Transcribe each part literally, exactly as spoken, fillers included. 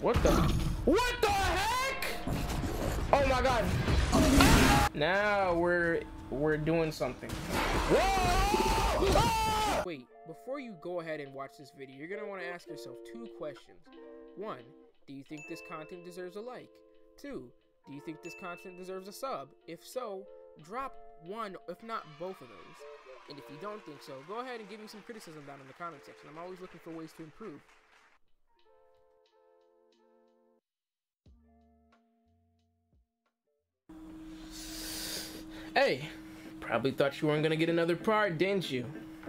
What the? What the heck? Oh my God. Now we're we're doing something. Whoa! Ah! Wait, before you go ahead and watch this video, you're gonna want to ask yourself two questions. One, do you think this content deserves a like? Two, do you think this content deserves a sub? If so, drop one, if not both of those. And if you don't think so, go ahead and give me some criticism down in the comment section. I'm always looking for ways to improve. Hey, probably thought you weren't gonna get another part, didn't you?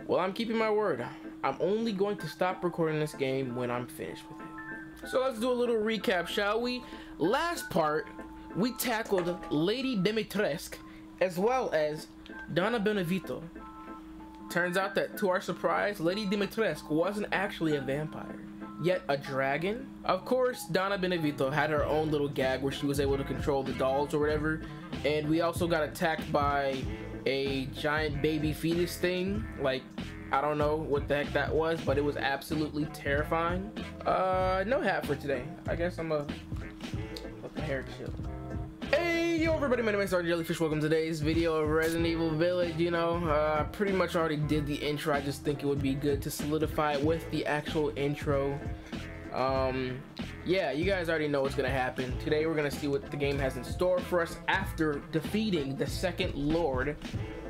Well, I'm keeping my word. I'm only going to stop recording this game when I'm finished with it. So let's do a little recap, shall we? Last part, we tackled Lady Dimitrescu as well as Donna Beneviento. Turns out that, to our surprise, Lady Dimitrescu wasn't actually a vampire, yet a dragon. Of course, Donna Beneviento had her own little gag where she was able to control the dolls or whatever, and we also got attacked by a giant baby fetus thing. Like, I don't know what the heck that was, but it was absolutely terrifying. Uh, no hat for today. I guess I'm a, let my hair chill. Hey, yo everybody, my name is Sgt Jellyfish. Welcome to today's video of Resident Evil Village. You know, uh, pretty much already did the intro. I just think it would be good to solidify it with the actual intro. Um, yeah, you guys already know what's gonna happen. Today we're gonna see what the game has in store for us after defeating the second lord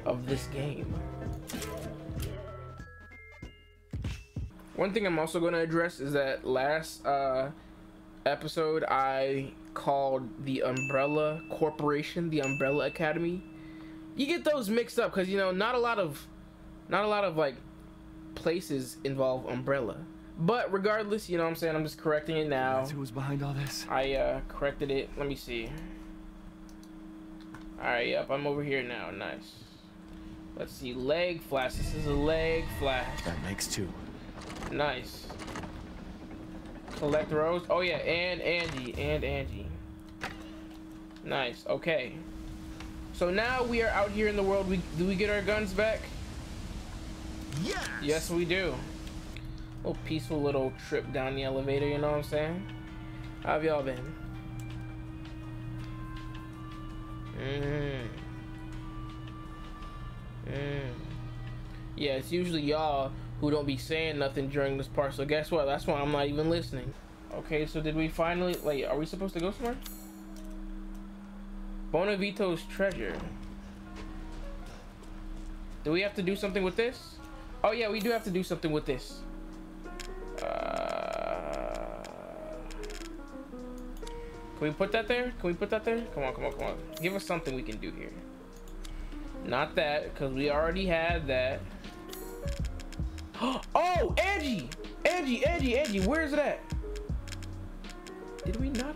of this game. One thing I'm also gonna address is that last uh, episode I called the Umbrella Corporation the Umbrella Academy. You get those mixed up because, you know, not a lot of not a lot of like places involve Umbrella, but regardless, you know what I'm saying, I'm just correcting it now. That's who's behind all this. I uh corrected it. Let me see. All right, yep, I'm over here now. Nice. Let's see. Leg flash. This is a leg flash. That makes two. Nice. Collect Rose. Oh yeah, and Angie, and Angie. Nice. Okay. So now we are out here in the world. We do we get our guns back? Yes. Yes, we do. A little peaceful little trip down the elevator. You know what I'm saying? How have y'all been? Mm. Mm. Yeah, it's usually y'all who don't be saying nothing during this part, so guess what? That's why I'm not even listening. Okay, so did we finally, like, are we supposed to go somewhere? Beneviento's treasure. Do we have to do something with this? Oh yeah, we do have to do something with this. Uh, can we put that there? Can we put that there? Come on, come on, come on. Give us something we can do here. Not that, because we already had that. Oh, Angie! Angie, Angie, Angie, where is it at? Did we not?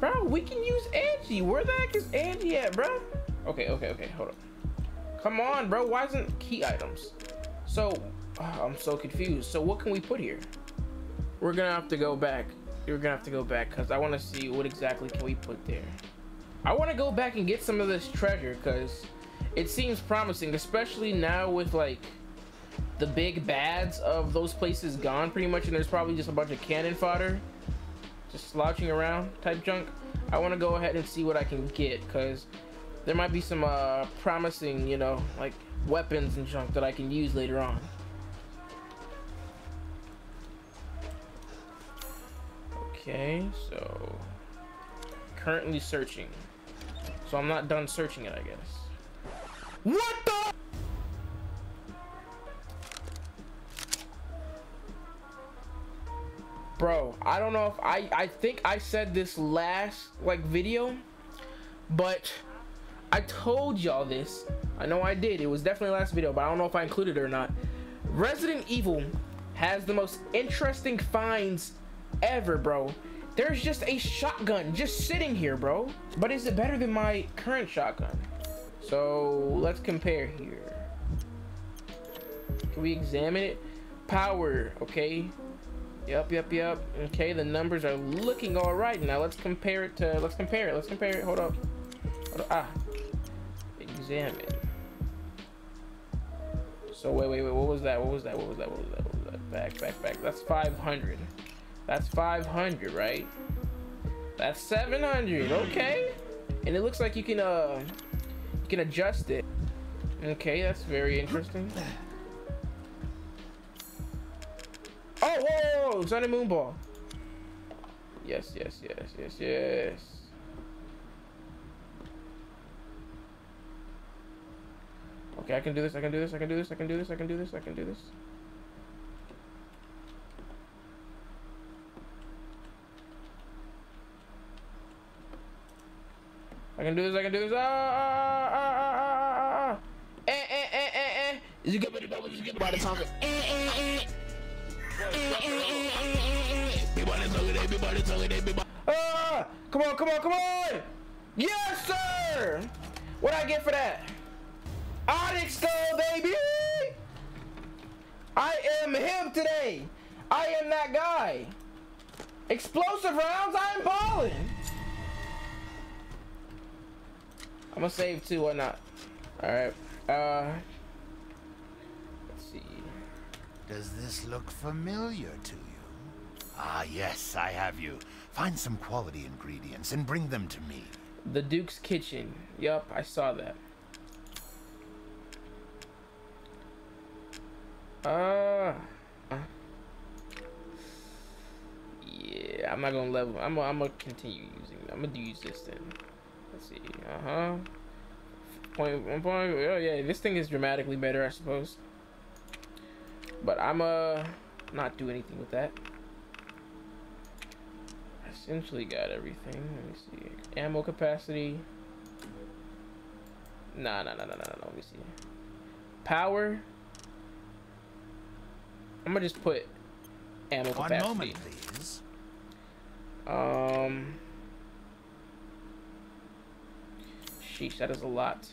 Bro, we can use Angie. Where the heck is Angie at, bro? Okay, okay, okay, hold up. Come on, bro, why isn't key items? So, oh, I'm so confused. So what can we put here? We're gonna have to go back. You're gonna have to go back, because I want to see what exactly can we put there. I want to go back and get some of this treasure, because it seems promising, especially now with like the big bads of those places gone pretty much, and there's probably just a bunch of cannon fodder just slouching around type junk. I want to go ahead and see what I can get, because there might be some uh promising, you know, like weapons and junk that I can use later on. Okay, so currently searching, so I'm not done searching it, I guess. What the? Bro, I don't know if I, I think I said this last like video, but I told y'all this. I know I did. It was definitely last video, but I don't know if I included it or not. Resident Evil has the most interesting finds ever, bro. There's just a shotgun just sitting here, bro. But is it better than my current shotgun? So let's compare here. Can we examine it? Power. Okay. Yep, yep, yep. Okay, the numbers are looking all right now. Let's compare it to. Let's compare it. Let's compare it. Hold up. Hold up. Ah. Examine. So wait, wait, wait. What was that? What was that? What was that? What was that? What was that? Back, back, back. That's five hundred. That's five hundred, right? That's seven hundred, okay. And it looks like you can uh you can adjust it. Okay, that's very interesting. Oh, whoa, whoa, Sun and Moon Ball. Yes, yes, yes, yes, yes. Okay, I can do this, I can do this, I can do this, I can do this, I can do this, I can do this. I can do this, I can do this. Ah, ah, ah, ah, ah, ah. Eh, eh, eh, eh, eh. Is you get ready to go? Is you get ready to talk? Eh, eh, eh. Ah, come on, come on, come on! Yes, sir! What I get for that? Onyx though, baby! I am him today! I am that guy! Explosive rounds, I am balling! I'm gonna save too, why not? Alright, uh... let's see. Does this look familiar to you? Ah, yes, I have you. Find some quality ingredients and bring them to me. The Duke's Kitchen. Yup, I saw that. Uh, yeah, I'm not gonna level. I'm gonna, I'm gonna continue using. I'm gonna use this then. Let's see. Uh huh. Point one point. Oh yeah, this thing is dramatically better, I suppose. But I'm uh not do anything with that. Essentially got everything. Let me see. Ammo capacity. Nah, nah, nah, nah, nah, nah. Let me see. Power. I'm gonna just put ammo capacity. One moment, please. Um. Sheesh, that is a lot.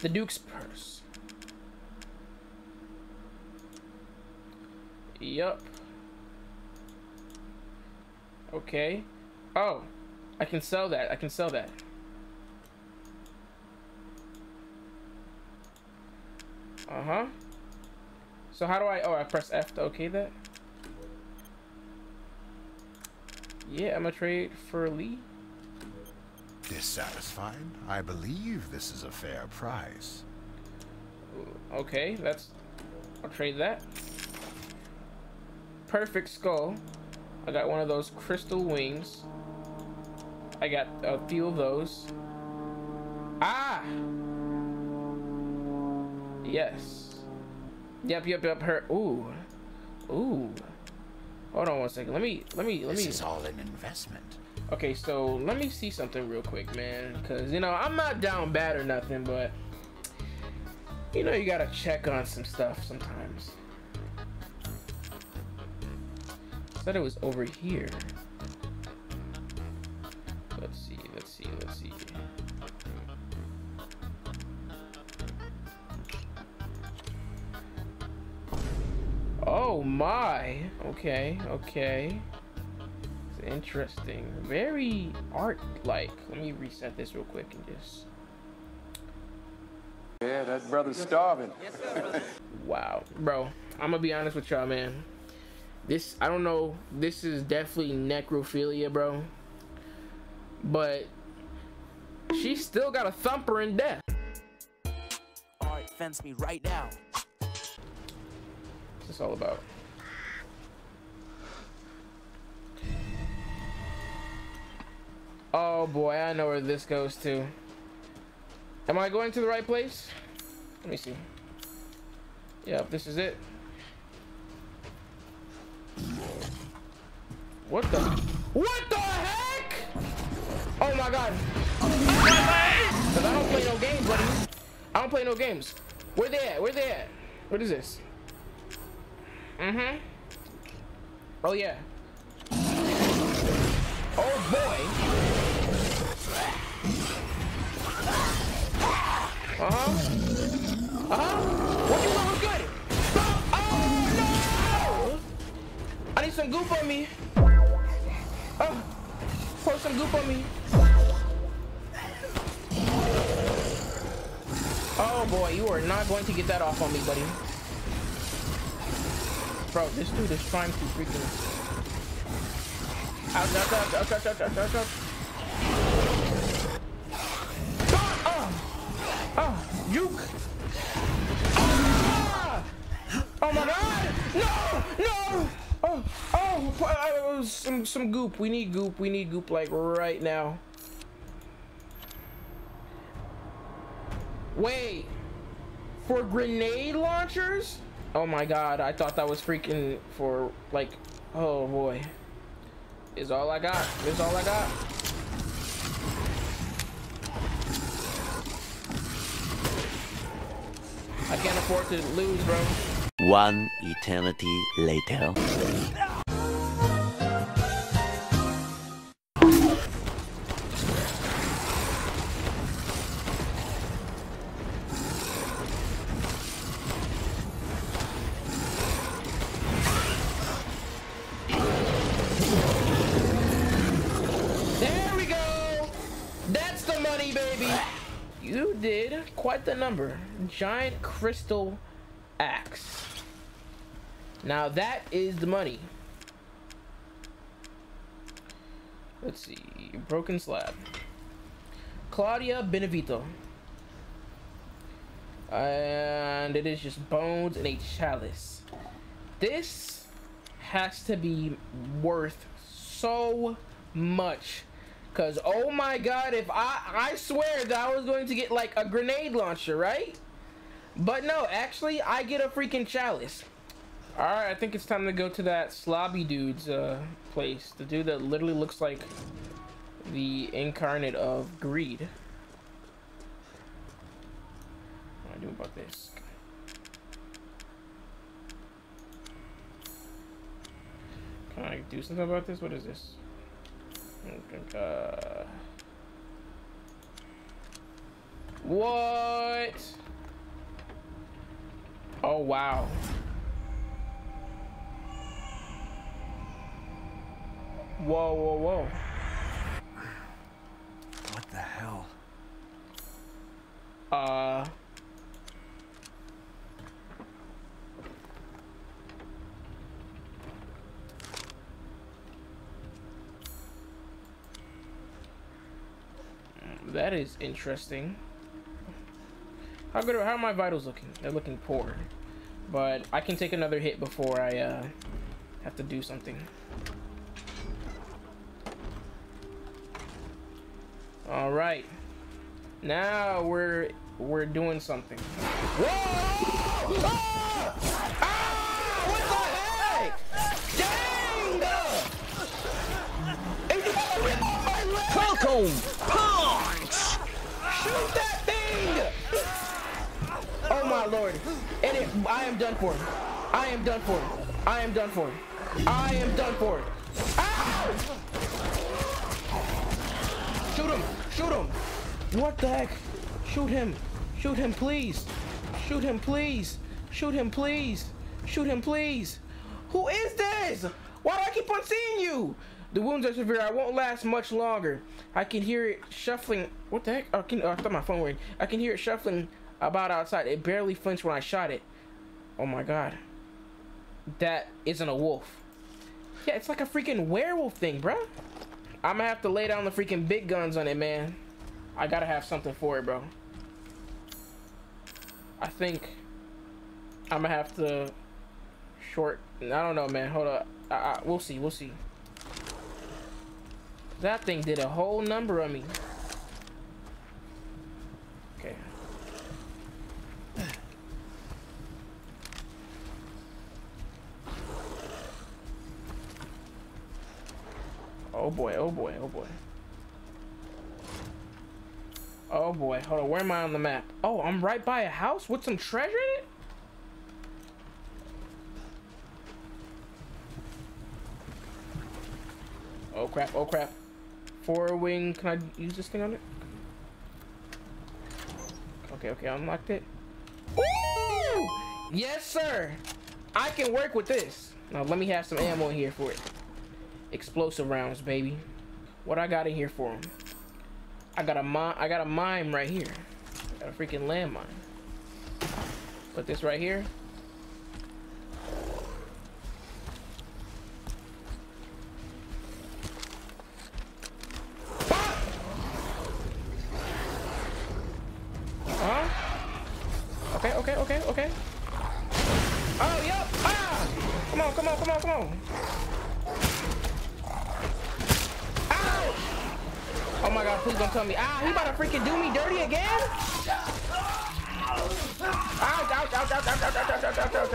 The Duke's Purse. Yup. Okay. Oh, I can sell that. I can sell that. Uh huh. So how do I, oh, I press F to okay that? Yeah, I'm gonna trade for Lee. Dissatisfied? I believe this is a fair price. Okay, that's, I'll trade that. Perfect skull. I got one of those crystal wings. I got a few of those. Ah! Yes. Yep, yep, yep. Her. Ooh, ooh. Hold on one second. Let me, let me, let me. This is all an investment. Okay, so let me see something real quick, man. Cause you know I'm not down bad or nothing, but you know you gotta check on some stuff sometimes. I thought it was over here. Let's see. Let's see. Let's see. Oh my, okay, okay, it's interesting, very art-like. Let me reset this real quick and just... Yeah, that brother's starving. Wow, bro, I'm gonna be honest with y'all, man. This, I don't know, this is definitely necrophilia, bro. But she still got a thumper in death. Art fence me right now. It's all about. Oh boy, I know where this goes to. Am I going to the right place? Let me see. Yep, this is it. What the? What the heck? Oh my god! Cause I don't play no games, buddy. I don't play no games. Where they at? Where they at? What is this? Mm-hmm. Oh yeah. Oh boy. Uh-huh. Uh-huh. What you want? Good. Oh no! I need some goop on me. Oh, pour some goop on me. Oh boy, you are not going to get that off on me, buddy. Bro, this dude is trying to freaking... Ouch, ouch, ouch, ouch, ouch, ouch, ouch, ouch, ouch. Oh! Oh! You! Ah! Oh my god! No! No! Oh! Oh! Uh, some, some goop. We need goop. We need goop, like, right now. Wait! For grenade launchers? Oh my god, I thought that was freaking for, like, oh boy. It's all I got. It's all I got. I can't afford to lose, bro. One eternity later. Quite the number. Giant crystal axe. Now that is the money. Let's see. Broken slab. Claudia Beneviento. And it is just bones and a chalice. This has to be worth so much. Cause oh my god, if I I swear that I was going to get like a grenade launcher, right? But no, actually I get a freaking chalice. Alright, I think it's time to go to that slobby dude's uh place. The dude that literally looks like the incarnate of greed. What do I do about this? Can I do something about this? What is this? Uh, what? Oh wow. Whoa, whoa, whoa. What the hell? Uh That is interesting. How good? Are, how are my vitals looking? They're looking poor, but I can take another hit before I uh, have to do something. All right, now we're we're doing something. Whoa! Ah! Ah! What the heck? Dang! It just ripped off my leg! Falcon! Shoot that thing! Oh my lord. And it, I am done for. I am done for. I am done for. I am done for. Ow! Shoot him. Shoot him. What the heck? Shoot him. Shoot him, please. Shoot him, please. Shoot him, please. Shoot him, please. Who is this? Why do I keep on seeing you? The wounds are severe. I won't last much longer. I can hear it shuffling. What the heck? Oh, can, oh, I thought my phone rang. I can hear it shuffling about outside. It barely flinched when I shot it. Oh my god. That isn't a wolf. Yeah, it's like a freaking werewolf thing, bro. I'm gonna have to lay down the freaking big guns on it, man. I gotta have something for it, bro. I think I'm gonna have to short. I don't know, man. Hold up. I, I, we'll see. We'll see. That thing did a whole number on me. Okay. Oh boy, oh boy, oh boy. Oh boy, hold on, where am I on the map? Oh, I'm right by a house with some treasure in it? Oh crap, oh crap. Four wing, can I use this thing on it? Okay, okay, I unlocked it. Woo! Yes, sir! I can work with this. Now, let me have some ammo in here for it. Explosive rounds, baby. What I got in here for him? I got a mine, I got a mine right here. I got a freaking landmine. Put this right here. on, come on, come on, come on. Ow! Oh my God, please don't tell me. Ow, he about to freaking do me dirty again? Ouch, ouch, ouch, ouch, ouch, ouch, ouch, ouch, ouch, ouch, ouch,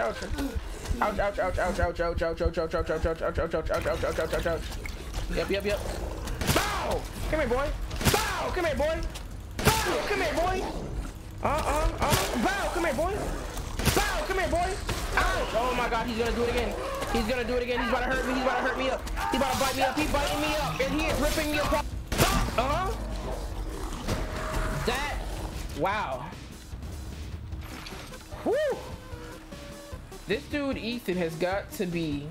ouch, ouch, ouch, ouch, ouch, ouch, ouch, ouch, ouch, ouch, ouch, ouch, ouch, ouch, ouch, ouch, ouch, ouch. Yep, yep, yep. Bow! Come here, boy. Bow! Come here, boy. Bow! Come here, boy. Uh-uh, uh. Bow! Come here, boy. Bow! Come here, boy. Ouch! Oh my God, he's gonna do it again. He's gonna do it again. He's about to hurt me. He's about to hurt me up. He's about to bite me up. He's biting me up, and he is ripping me apart. Uh-huh. That. Wow. Woo! This dude Ethan has got to be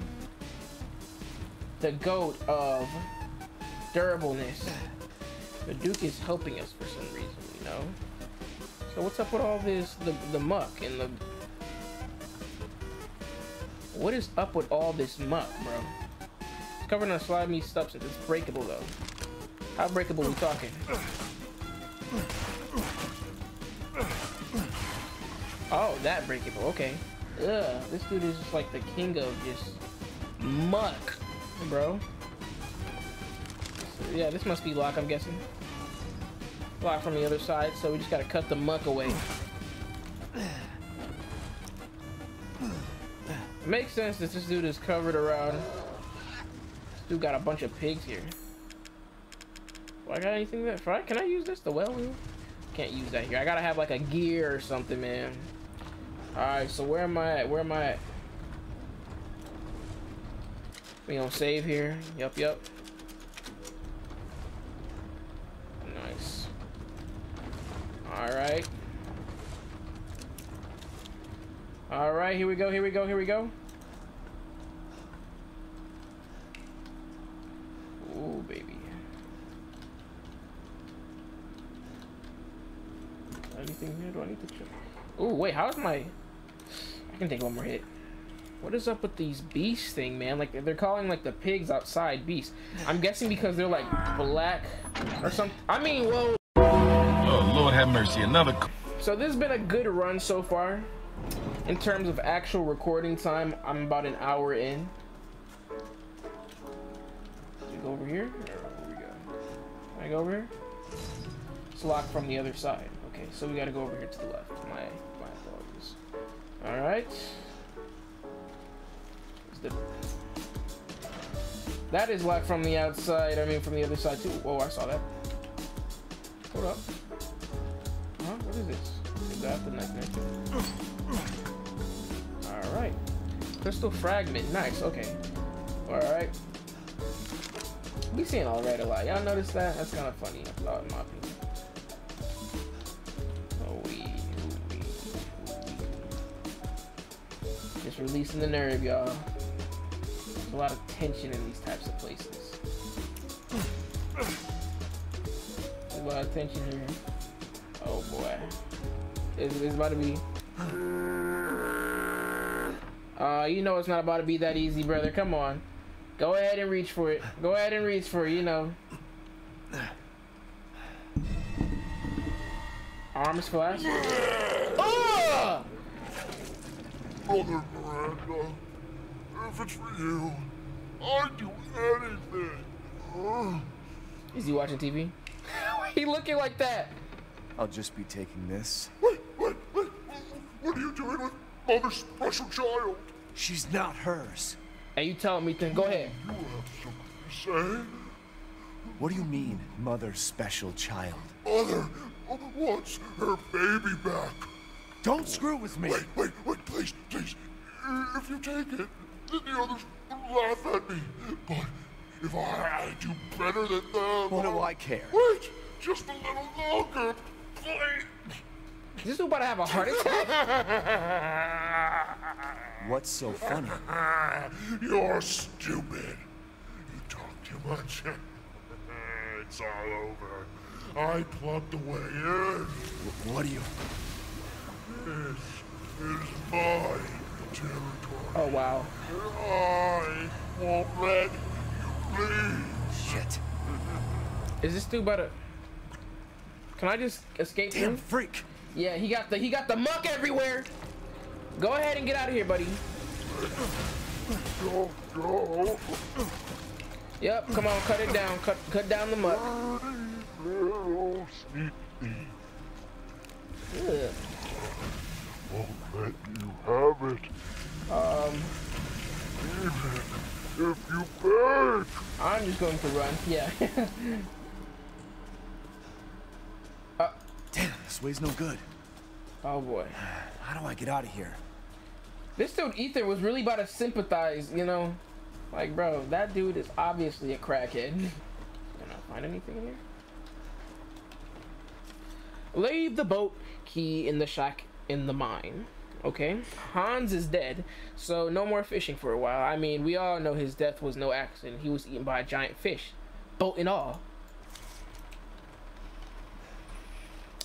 the goat of durableness. The Duke is helping us for some reason, you know? So what's up with all this, the, the muck and the... What is up with all this muck, bro? It's covered in a slimy substance. It's breakable, though. How breakable are we talking? Oh, that breakable, okay. Ugh, this dude is just like the king of just muck, bro. So, yeah, this must be locked, I'm guessing. Locked from the other side, so we just gotta cut the muck away. It makes sense that this dude is covered around. This dude got a bunch of pigs here. Do I got anything there? Can I use this? The well? Can't use that here. I gotta have like a gear or something, man. Alright, so where am I at? Where am I at? We gonna save here. Yup, yup. Nice. Alright. Alright, here we go, here we go, here we go. Ooh, baby. Anything here? Do I need to check? Oh, wait, how's my... I can take one more hit. What is up with these beasts thing, man? Like, they're calling, like, the pigs outside beasts. I'm guessing because they're, like, black or something. I mean, whoa. Oh, Lord have mercy. Another... So this has been a good run so far. In terms of actual recording time, I'm about an hour in. Should I go over here? Or where we go? Can I go over here? It's locked from the other side. Okay, so we gotta go over here to the left. My, my apologies. All right. The... That is locked from the outside. I mean, from the other side too. Whoa, I saw that. Hold up. Huh? What is this? Is that the neck? All right. Crystal fragment. Nice. Okay. All right. We seeing all right a lot. Y'all notice that? That's kind of funny. I thought, in my opinion. Just releasing the nerve, y'all. There's a lot of tension in these types of places. There's a lot of tension here. Oh boy. It's, it's about to be... Uh, you know it's not about to be that easy, brother. Come on. Go ahead and reach for it. Go ahead and reach for it, you know. Arms flash. Oh! Mother Miranda, if it's for you, I'd do anything. Uh. Is he watching T V? Why he looking like that? I'll just be taking this. Wait, wait, wait. What are you doing with Mother's special child? She's not hers. And hey, you tell me, then go ahead. You have something to say? What do you mean, Mother's special child? Mother wants her baby back. Don't screw with me! Wait, wait, wait, please, please. If you take it, then the others laugh at me. But if I, I do better than them... What do I care? Wait, just a little longer, please. Is this about to have a heart attack? What's so funny? You're stupid. You talk too much. It's all over. I plugged away in. What do you... This is my territory. Oh, wow. I won't let you leave. Shit. Is this dude about to... Can I just escape Damn him? Freak. Yeah, he got the he got the muck everywhere. Go ahead and get out of here, buddy. Go, go. Yep, come on, cut it down. Cut cut down the muck. Good. Won't let you have it. Um Even if you beg. I'm just going to run, yeah. uh, Damn, this way's no good. Oh boy. How do I get out of here? This dude Ethan was really about to sympathize, you know? Like, bro, that dude is obviously a crackhead. Can I find anything in here? Leave the boat key in the shack in the mine. Okay, Hans is dead, so no more fishing for a while. I mean, we all know his death was no accident. He was eaten by a giant fish, boat and all.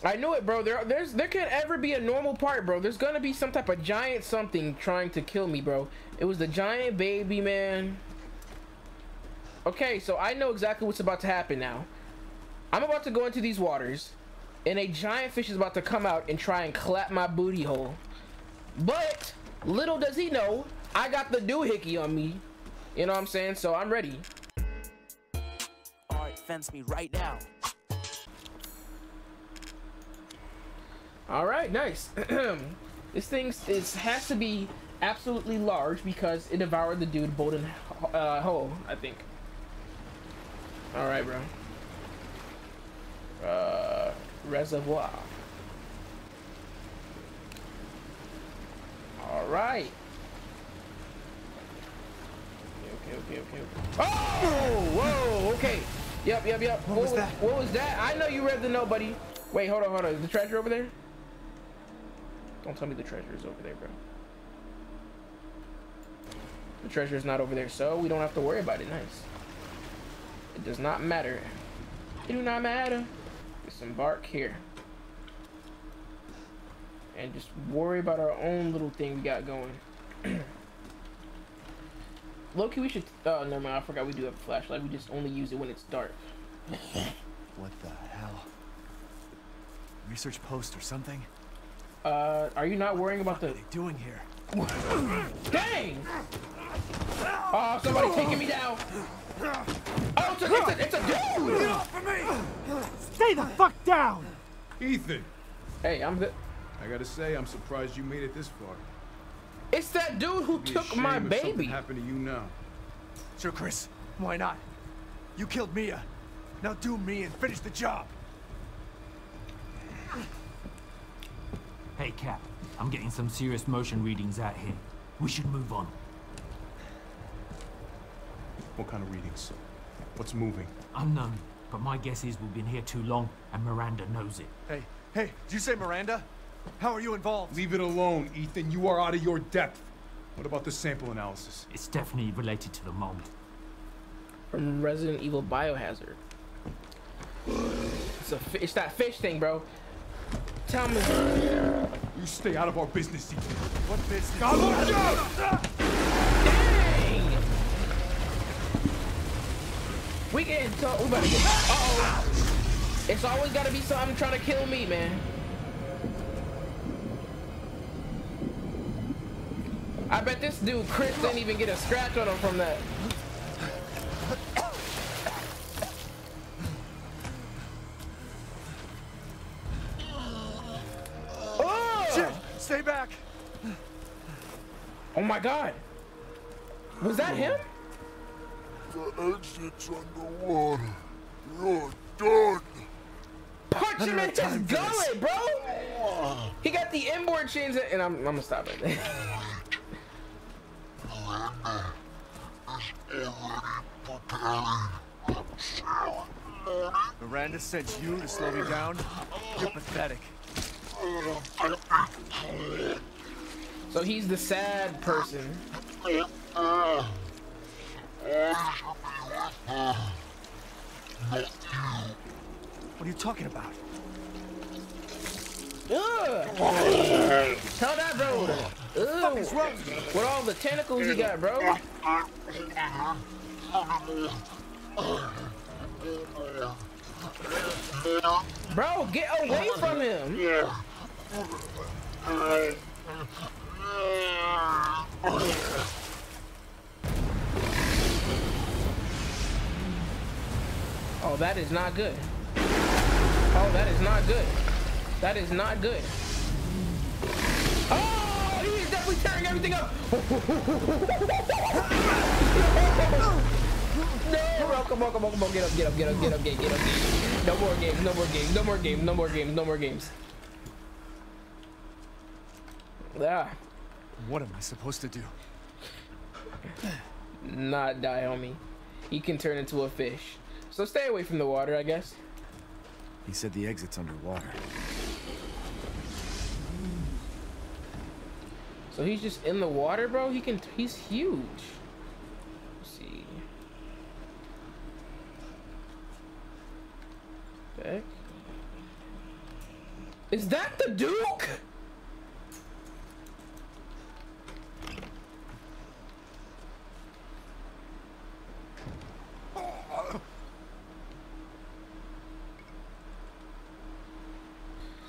I knew it, bro. There, there's, there can't ever be a normal part, bro. There's gonna be some type of giant something trying to kill me, bro. It was the giant baby, man. Okay, so I know exactly what's about to happen now. I'm about to go into these waters, and a giant fish is about to come out and try and clap my booty hole. But little does he know, I got the doohickey on me. You know what I'm saying? So I'm ready. All right, fence me right now. All right, nice. This thing is, has to be absolutely large because it devoured the dude Bolden uh, whole, I think. All right, bro. Uh, reservoir. All right. Okay, okay, okay, okay. Oh, whoa, okay. Yep, yep, yep. What, what was that? What was that? I know you read the note, buddy. Wait, hold on, hold on. Is the treasure over there? Don't tell me the treasure is over there, bro. The treasure is not over there, so we don't have to worry about it. Nice. It does not matter. It do not matter. Disembark here. And just worry about our own little thing we got going. Loki, we should... Oh, never mind. I forgot we do have a flashlight. We just only use it when it's dark. What the hell? Research post or something? Uh, are you not worrying about the... What are they doing here? Dang! Oh, somebody's taking me down! Oh, it's a, it's a, it's a dude! Get off of me! Stay the fuck down! Ethan! Hey, I'm the... I gotta say, I'm surprised you made it this far. It's that dude who took my baby. Something happened to you now. Sure, Chris. Why not? You killed Mia. Now do me and finish the job. Hey, Cap. I'm getting some serious motion readings out here. We should move on. What kind of readings? What's moving? Unknown. But my guess is we've been here too long, and Miranda knows it. Hey, hey, did you say Miranda? How are you involved? Leave it alone, Ethan. You are out of your depth. What about the sample analysis? It's definitely related to the mold. From Resident Evil Biohazard. It's, a it's that fish thing, bro. Tell me. You stay out of our business, Ethan. What business? God, look out! Dang! We getting told. Get uh-oh. It's always got to be something trying to kill me, man. I bet this dude, Chris, didn't even get a scratch on him from that. Oh! Shit! Stay back! Oh my god! Was that him? The exit's underwater. You're done! Punch him in his gullet, bro! He got the inboard chins in, and I'm, I'm gonna stop right there. Miranda sent you to slow me down? You're pathetic. So he's the sad person. What are you talking about? Ugh. Tell that bro. Ugh. With all the tentacles he got, bro. Bro, get away from him. Oh, that is not good. Oh, that is not good. That is not good. Oh, he is definitely tearing everything up. No, bro, come on, come on, come on, get up, get up, get up, get up, get up, get up. No more games, no more games, no more games, no more games, no more games. Ah. What am I supposed to do? Not die, homie. He can turn into a fish. So stay away from the water, I guess. He said the exit's underwater. So he's just in the water, bro? He can, he's huge. Let's see. Back. Is that the Duke?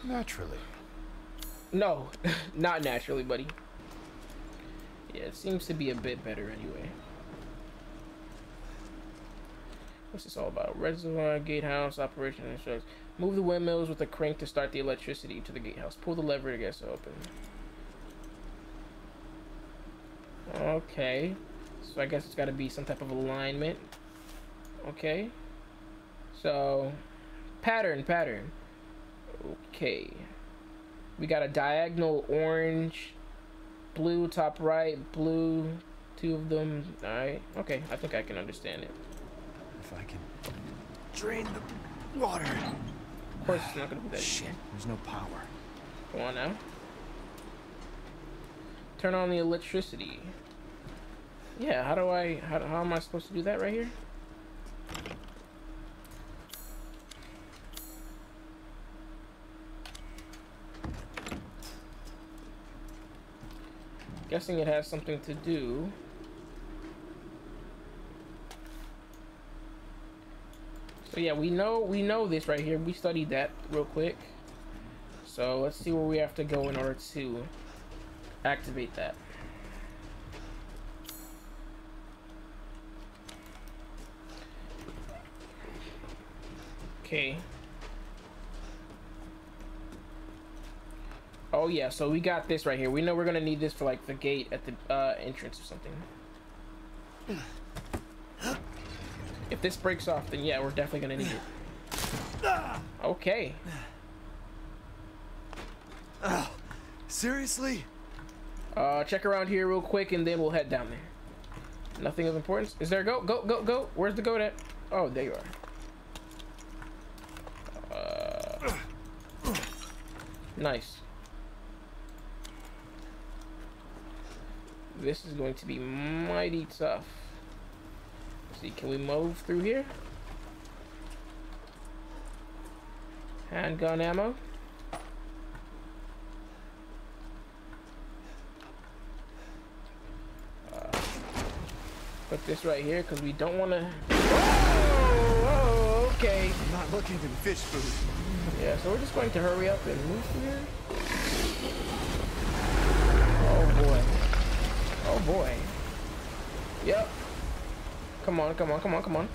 Naturally. No, not naturally, buddy. Yeah, it seems to be a bit better anyway. What's this all about? Reservoir, gatehouse, operation instructs. Move the windmills with a crank to start the electricity to the gatehouse. Pull the lever to get it open. Okay. So I guess it's got to be some type of alignment. Okay. So, pattern, pattern. Okay, we got a diagonal orange, blue top right, blue, two of them. All right, okay, I think I can understand it. If I can drain the water. Of course it's not gonna be that shit. There's no power. Come on now. Turn on the electricity. Yeah, how do I, how, how am I supposed to do that right here? Guessing it has something to do. So yeah, we know we know this right here. We studied that real quick. So let's see where we have to go in order to activate that. Okay. Oh yeah, so we got this right here. We know we're gonna need this for like the gate at the uh, entrance or something. If this breaks off, then yeah, we're definitely gonna need it. Okay. Uh, seriously? Uh, check around here real quick and then we'll head down there. Nothing of importance. Is there a goat? Goat, goat, goat. Where's the goat at? Oh, there you are. Uh, nice. This is going to be mighty tough. Let's see, can we move through here? Handgun ammo. Uh, put this right here because we don't want to. Oh, okay. I'm not looking for fish food. Yeah, so we're just going to hurry up and move through here. Oh boy. Oh boy. Yep. Come on, come on, come on, come on.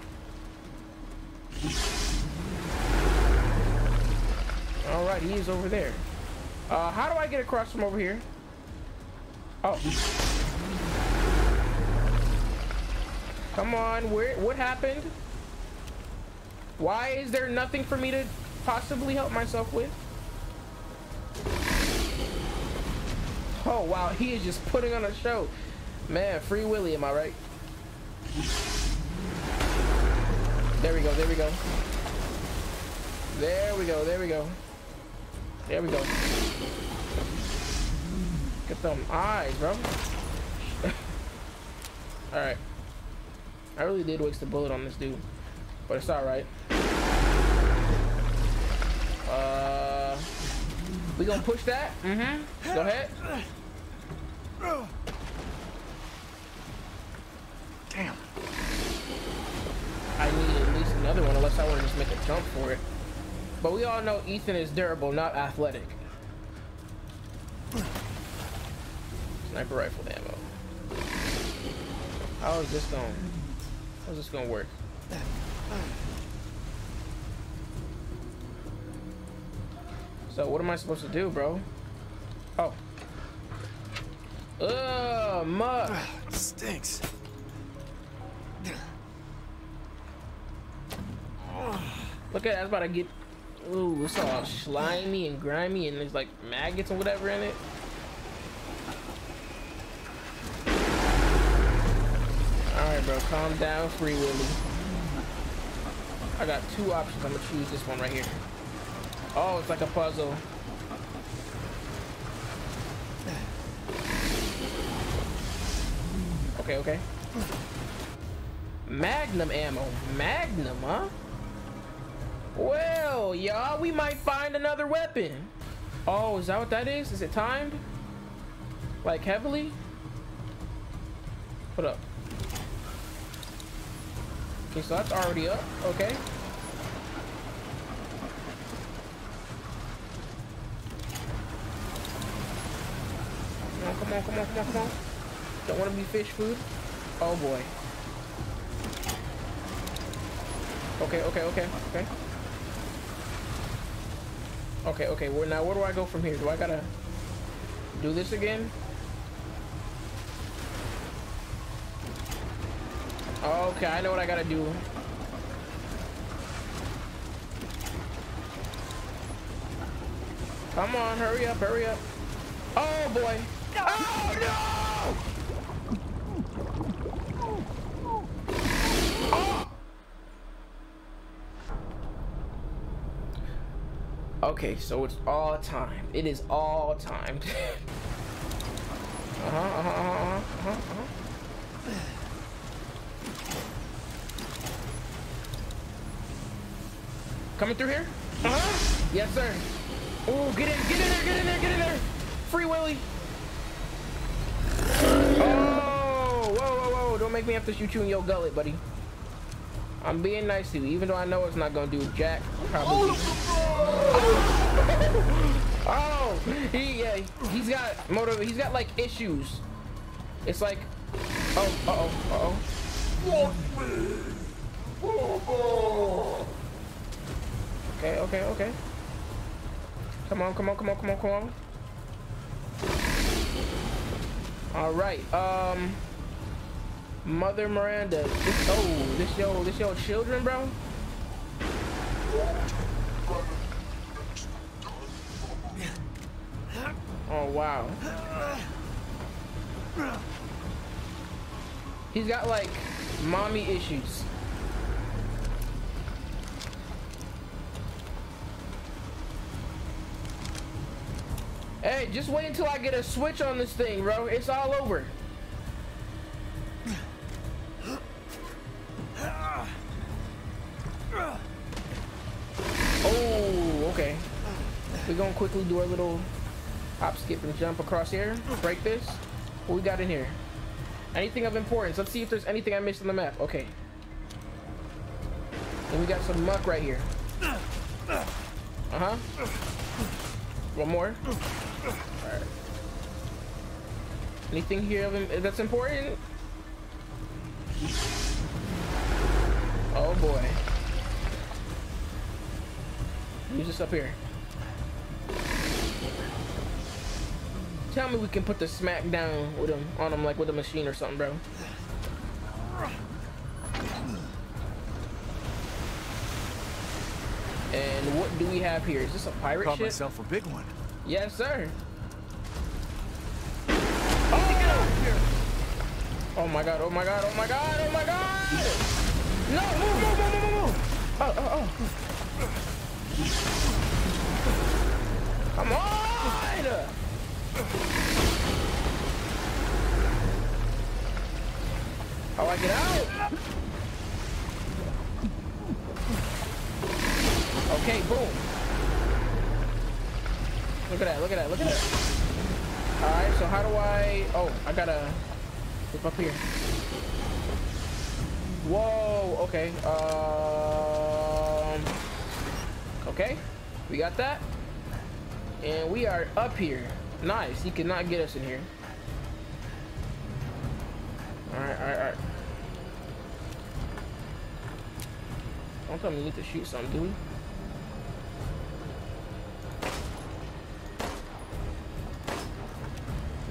Alright, he is over there. Uh, how do I get across from over here? Oh. Come on, where, what happened? Why is there nothing for me to possibly help myself with? Oh wow, he is just putting on a show. Man, Free Willy, am I right? There we go, there we go. There we go, there we go. There we go. Get them eyes, bro. Alright. I really did waste a bullet on this dude. But it's alright. Uh we gonna push that? Mm-hmm. Go ahead. Damn. I need at least another one, unless I want to just make a jump for it. But we all know Ethan is durable, not athletic. Sniper rifle ammo. How is this going? How's this gonna work? So what am I supposed to do, bro? Oh. Ugh, muck. It stinks. Look at that, it's about to get, ooh, it's all slimy and grimy and there's like maggots or whatever in it. Alright bro, calm down, Free Willy. I got two options, I'm gonna choose this one right here. Oh, it's like a puzzle. Okay, okay. Magnum ammo, Magnum, huh? Well, y'all, we might find another weapon. Oh, is that what that is? Is it timed? Like heavily? Put up. Okay, so that's already up. Okay. Come on, come on, come on, come on, come on. Don't want to be fish food. Oh boy. Okay, okay, okay, okay. Okay, okay, well, now where do I go from here? Do I gotta do this again? Okay, I know what I gotta do. Come on, hurry up, hurry up. Oh boy. Oh no! Oh! Okay, so it's all time. It is all time. uh-huh, uh-huh, uh-huh, uh-huh, uh-huh. Coming through here? Uh-huh. Yes, sir. Oh, get in, get in there, get in there, get in there. Free Willy. Oh, whoa, whoa, whoa. Don't make me have to shoot you in your gullet, buddy. I'm being nice to you, even though I know it's not gonna do jack. Probably. Oh, oh. he yeah, he's got motive. He's got like issues. It's like, oh, uh oh, uh oh. Okay, okay, okay. Come on, come on, come on, come on, come on. All right, um. Mother Miranda, this, oh, this yo, this yo children, bro. Oh wow. He's got like mommy issues. Hey, just wait until I get a switch on this thing, bro. It's all over. We're gonna quickly do our little hop, skip, and jump across here. Break this. What we got in here? Anything of importance? Let's see if there's anything I missed on the map. Okay. And we got some muck right here. Uh-huh. One more. All right. Anything here of, that's important? Oh boy. Use this up here. Tell me we can put the smack down with him on him like with a machine or something, bro. And what do we have here? Is this a pirate ship? Caught myself a big one. Yes, sir. Oh! Oh my god! Oh my god! Oh my god! Oh my god! No! Move! Move! Move! Move! Move! Oh! Oh! Oh! Come on! How I get out? Okay, boom. Look at that, look at that, look at that. Alright, so how do I... Oh, I gotta... flip up here. Whoa, okay. Um... Okay, we got that. And we are up here. Nice, he cannot get us in here. Alright, alright, alright. Don't tell me we need to shoot something, do we?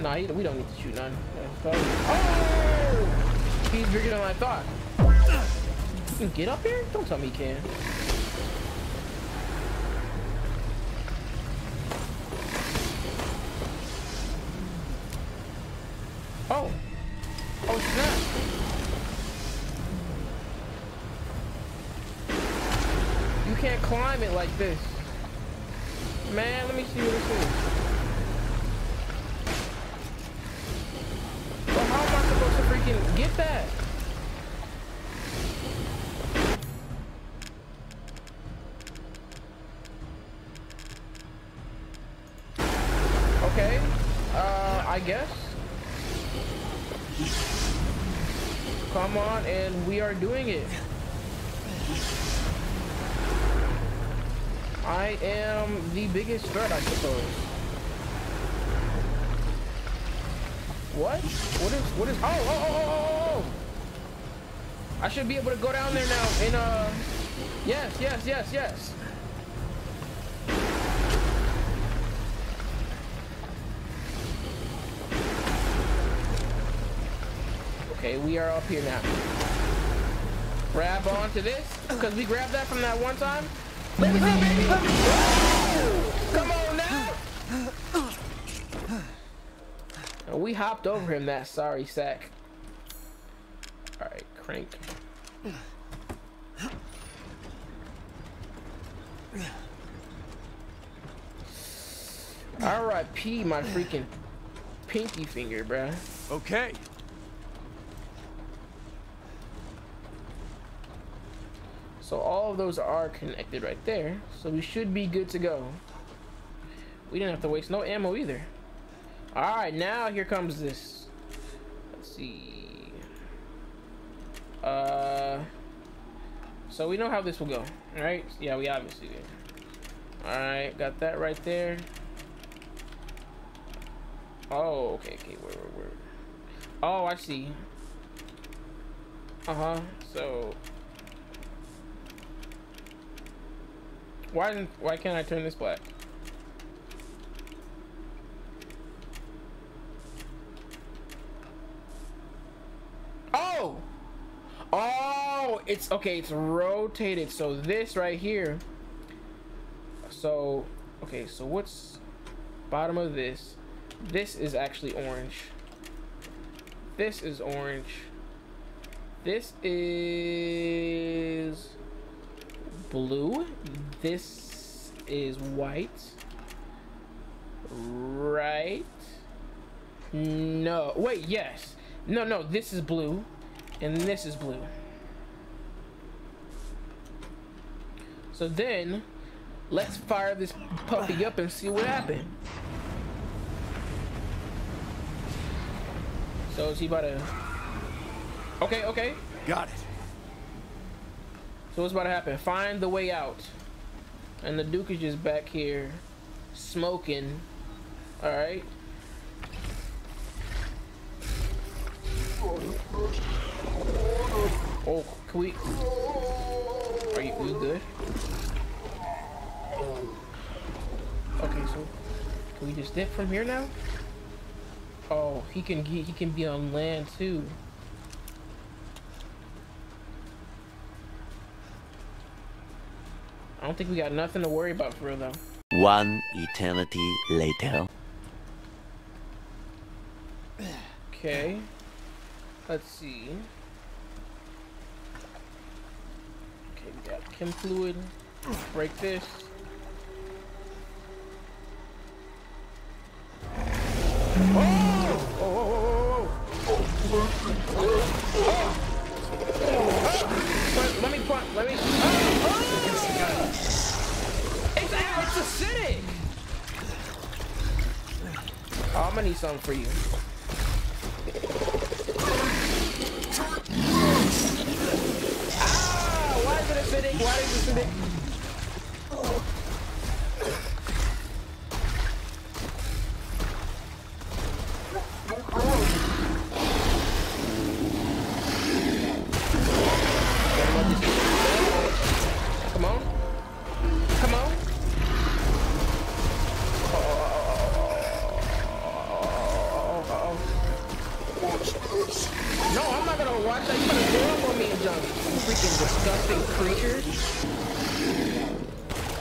Nah, you, we don't need to shoot none. Oh! He's bigger than I thought. You can get up here? Don't tell me you can. Oh! Oh, snap! You can't climb it like this. Man, let me see what this is. Well, how am I supposed to freaking get that? Okay. Uh, I guess. Come on, and we are doing it. I am the biggest threat, I suppose. What? What is, what is, oh, oh, oh, oh, oh, I should be able to go down there now and, uh, yes, yes, yes, yes. Okay, we are up here now. Grab onto this, because we grabbed that from that one time. Let me go, baby! Let me go! Come on now! Oh, we hopped over him, that sorry sack. Alright, crank. R I P my freaking pinky finger, bruh. Okay. So all of those are connected right there. So we should be good to go. We didn't have to waste no ammo either. All right, now here comes this. Let's see. Uh, so we know how this will go, right? Yeah, we obviously did. All right, got that right there. Oh, okay, okay, where, where, where? Oh, I see. Uh-huh, so. Why didn't, why can't I turn this black? Oh! Oh! It's, okay, it's rotated. So this right here. So, okay, so what's bottom of this? This is actually orange. This is orange. This is blue. This is white, right? No, wait, yes. No, no, this is blue, and this is blue. So then, let's fire this puppy up and see what happened. So is he about to... Okay, okay. Got it. So what's about to happen? Find the way out. And the Duke is just back here smoking. Alright. Oh, can we... Are you, are you good? Okay, so can we just dip from here now? Oh, he can get, he can be on land too. I don't think we got nothing to worry about for real though. One eternity later. Okay. Let's see. Okay, we got chem fluid. Break this. Oh! Oh! Oh! Oh! Oh! Oh! Oh! Let me point. Let me. It's acidic! Oh, I'm gonna need something for you. Ah! Why is it acidic? Why is it acidic? Freaking disgusting creatures.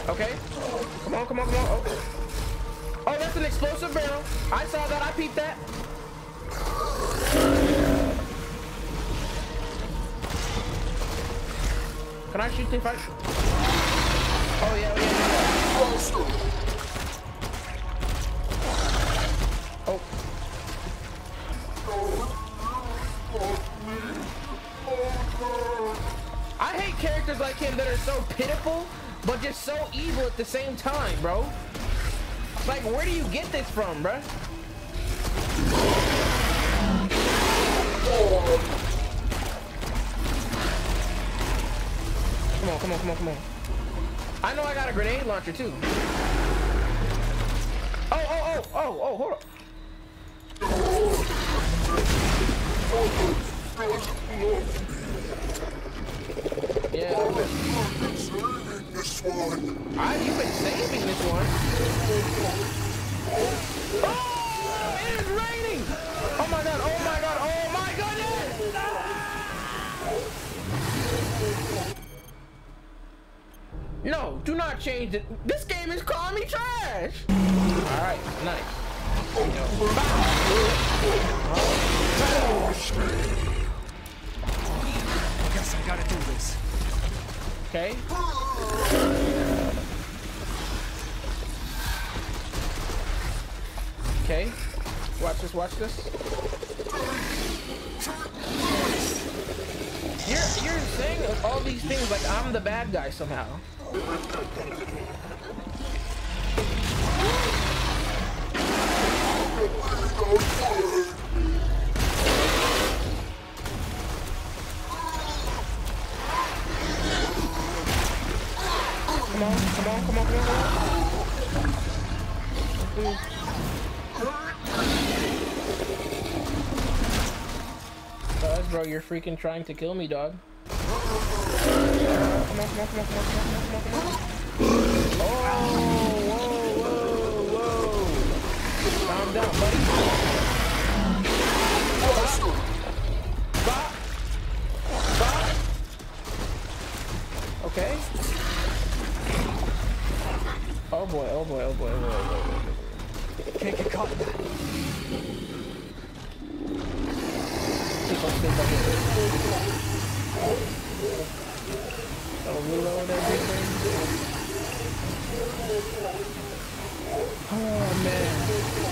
Okay. Come on, come on, come on. Oh, oh, that's an explosive barrel. I saw that. I peeped that. Can I shoot the fire? Oh, yeah, yeah, yeah. Oh, shoot. Oh. I hate characters like him that are so pitiful, but just so evil at the same time, bro. Like, where do you get this from, bro? Come on, come on, come on, come on. I know I got a grenade launcher, too. Oh, oh, oh, oh, oh, hold up. Yeah. I've been saving this one. I've been saving this one. Oh, it is raining! Oh my god! Oh my god! Oh my goodness! Ah! No, do not change it. This game is calling me trash. All right, nice. You know. I guess I gotta do this. Okay. Okay. Watch this, watch this. You're, you're saying all these things like I'm the bad guy somehow. Come on, come on, come on, come on. Buzz, bro, you're freaking trying to kill me, dog. Come on, come on, come on, come on, come on, come on, come on. Oh, whoa, whoa, whoa. Calm down, buddy. Bop. Bop. Bop. Okay. Oh boy, oh boy, oh boy, oh boy, oh boy. Can't get caught in that. Keep on, keep on, keep on. Oh, reload everything. Oh man,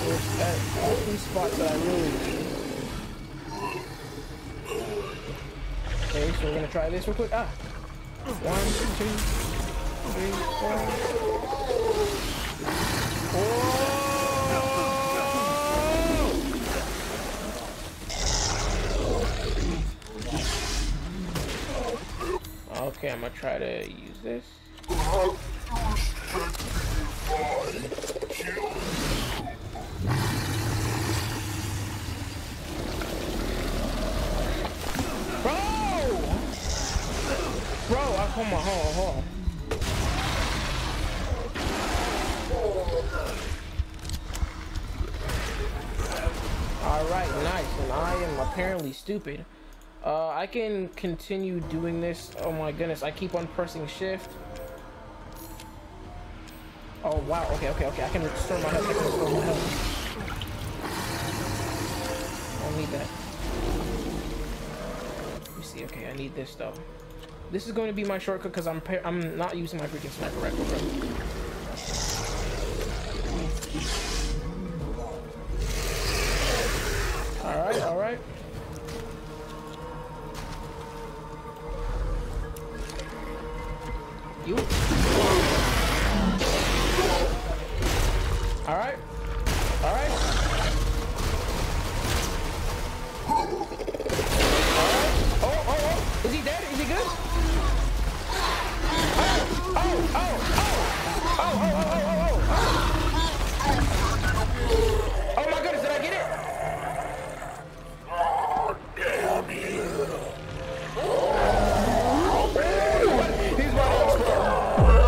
there's that two spots that I really need. Okay, so we're gonna try this real quick. Ah! One, two, three, four. Whoa! Okay, I'm gonna try to use this. Bro! Bro, I come on, hold on, hold on. Alright, nice, and I am apparently stupid. Uh, I can continue doing this. Oh my goodness, I keep on pressing shift. Oh wow, okay, okay, okay, I can restore my health, I can restore my health. I don't need that. Let me see, okay, I need this though. This is going to be my shortcut because I'm I'm not using my freaking sniper rifle, bro. Alright, alright. You. All right. All right. All right. Oh, oh, oh. Is he dead? Is he good? Oh, oh, oh, oh, oh, oh, oh, oh, oh, oh. Oh my goodness, did I get it? Oh, damn you. Oh. He's running.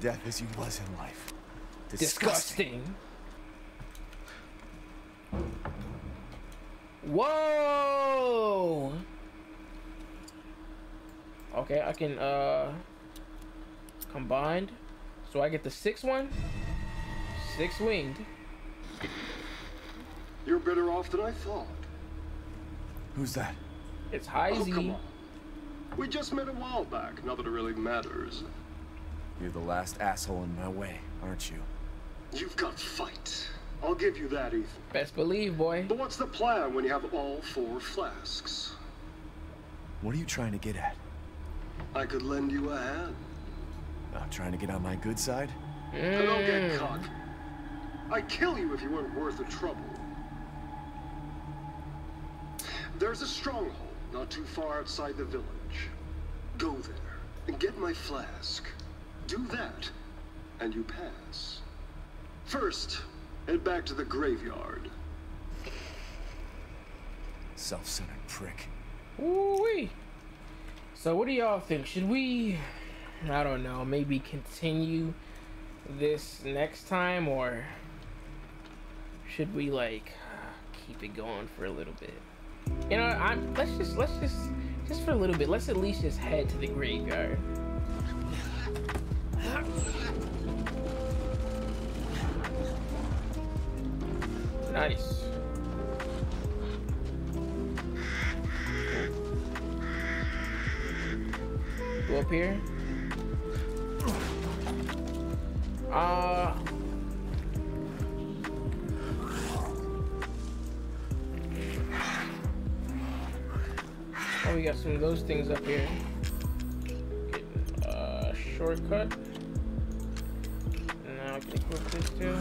death as you was in life. Disgusting. Disgusting. Whoa. Okay, I can uh combined. So I get the sixth one. Six winged. You're better off than I thought. Who's that? It's Heisey. Oh, come on. We just met a while back, not that it really matters. You're the last asshole in my way, aren't you? You've got fight. I'll give you that, Ethan. Best believe, boy. But what's the plan when you have all four flasks? What are you trying to get at? I could lend you a hand. Not trying to get on my good side? Mm. I don't get cocky. I'd kill you if you weren't worth the trouble. There's a stronghold not too far outside the village. Go there and get my flask. Do that, and you pass. First, head back to the graveyard. Self-centered prick. Ooh-wee. So what do y'all think? Should we, I don't know, maybe continue this next time, or should we like keep it going for a little bit? You know, I'm, let's just, let's just, just for a little bit, let's at least just head to the graveyard. Nice. Go up here. Uh... Oh, we got some of those things up here. Get a shortcut. And now I can equip this too.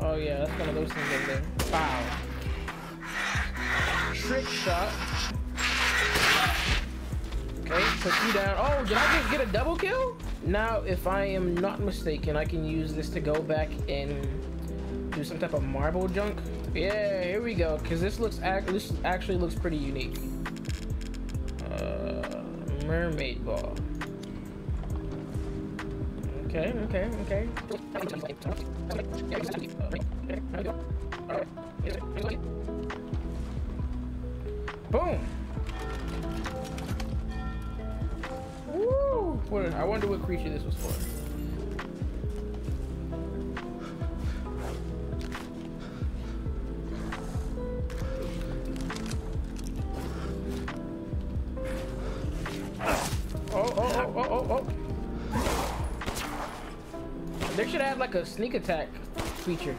Oh yeah, that's one of those things up there. Wow. Trick shot. Okay, put you down. Oh, did I just get a double kill? Now, if I am not mistaken, I can use this to go back and do some type of marble junk. Yeah, here we go, because this looks act this actually looks pretty unique. Uh, mermaid ball. Okay, okay, okay. Boom. Woo! What, I wonder what creature this was for. Like a sneak attack feature.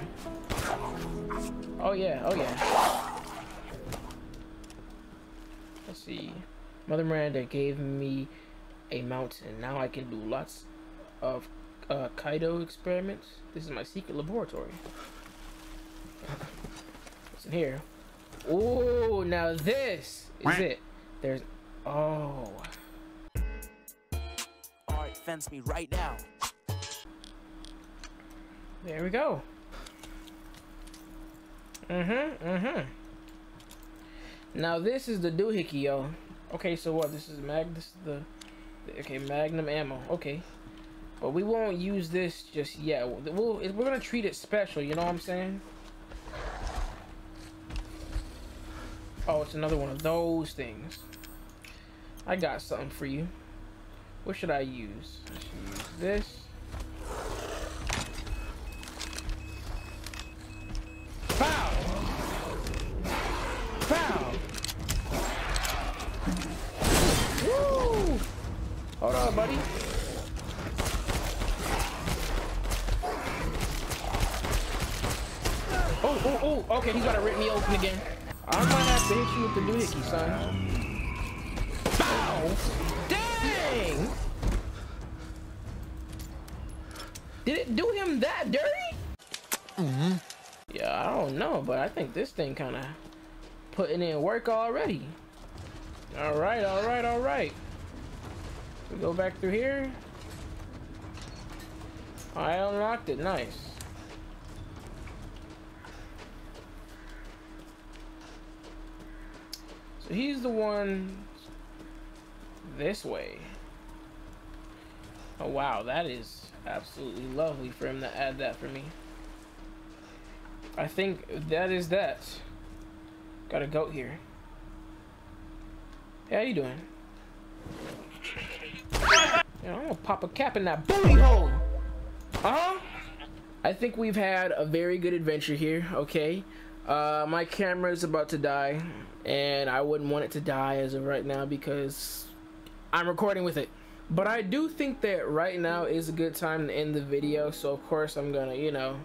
Oh yeah, oh yeah. Let's see. Mother Miranda gave me a mountain. Now I can do lots of uh, Kaido experiments. This is my secret laboratory. What's in here? Oh, now this is it. There's oh. All right, fence me right now. There we go. Mm-hmm, mm-hmm. Now this is the doohickey, yo. Okay, so what? This is mag. This is the, the okay magnum ammo. Okay, but we won't use this just yet. We'll, we'll we're gonna treat it special. You know what I'm saying? Oh, it's another one of those things. I got something for you. What should I use? I should use this. Hold on, buddy. Oh, oh, oh. Okay, he's about to rip me open again. I might have to hit you with the doohickey, son. Bow! Dang! Did it do him that dirty? Mm-hmm. Yeah, I don't know, but I think this thing kind of putting in work already. All right, all right, all right. We go back through here. I unlocked it. Nice. So he's the one this way. Oh wow, that is absolutely lovely for him to add that for me. I think that is that. Got a goat here. Hey, how you doing? Yeah, I'm gonna pop a cap in that booty hole. Uh-huh. I think we've had a very good adventure here, okay? Uh, my camera is about to die, and I wouldn't want it to die as of right now because I'm recording with it. But I do think that right now is a good time to end the video, so of course I'm gonna, you know,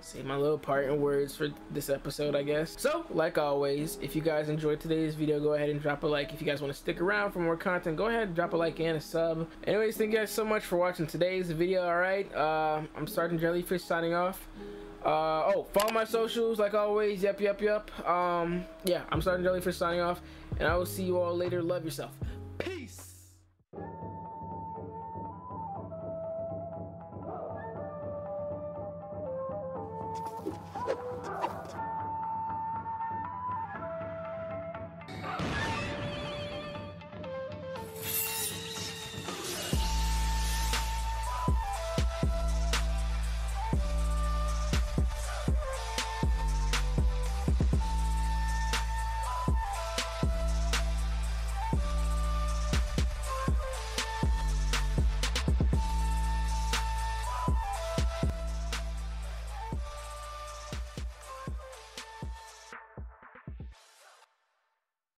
say my little part in words for this episode, I guess. So, like always, if you guys enjoyed today's video, go ahead and drop a like. If you guys want to stick around for more content, go ahead and drop a like and a sub. Anyways, thank you guys so much for watching today's video, alright? Uh, I'm Sergeant Jellyfish signing off. Uh, oh, follow my socials, like always. Yep, yep, yep. Um, yeah, I'm Sergeant Jellyfish signing off, and I will see you all later. Love yourself.